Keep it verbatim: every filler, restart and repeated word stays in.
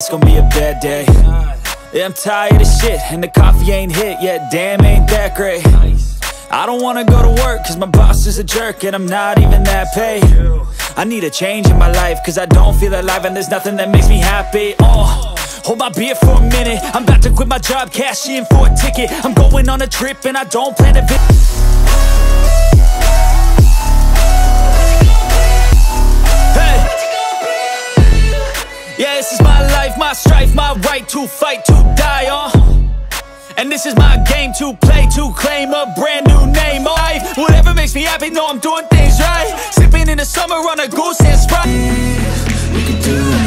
It's gonna be a bad day. Yeah, I'm tired of shit and the coffee ain't hit yet. Damn, ain't that great. I don't wanna go to work cause my boss is a jerk and I'm not even that paid. I need a change in my life cause I don't feel alive and there's nothing that makes me happy. Oh, hold my beer for a minute, I'm about to quit my job, cash in for a ticket. I'm going on a trip and I don't plan to visit. Yeah, this is my life, my strife, my right to fight, to die, uh and this is my game to play, to claim a brand new name, oh I, whatever makes me happy, know I'm doing things right. Sipping in the summer on a goose and Sprite. We can do it.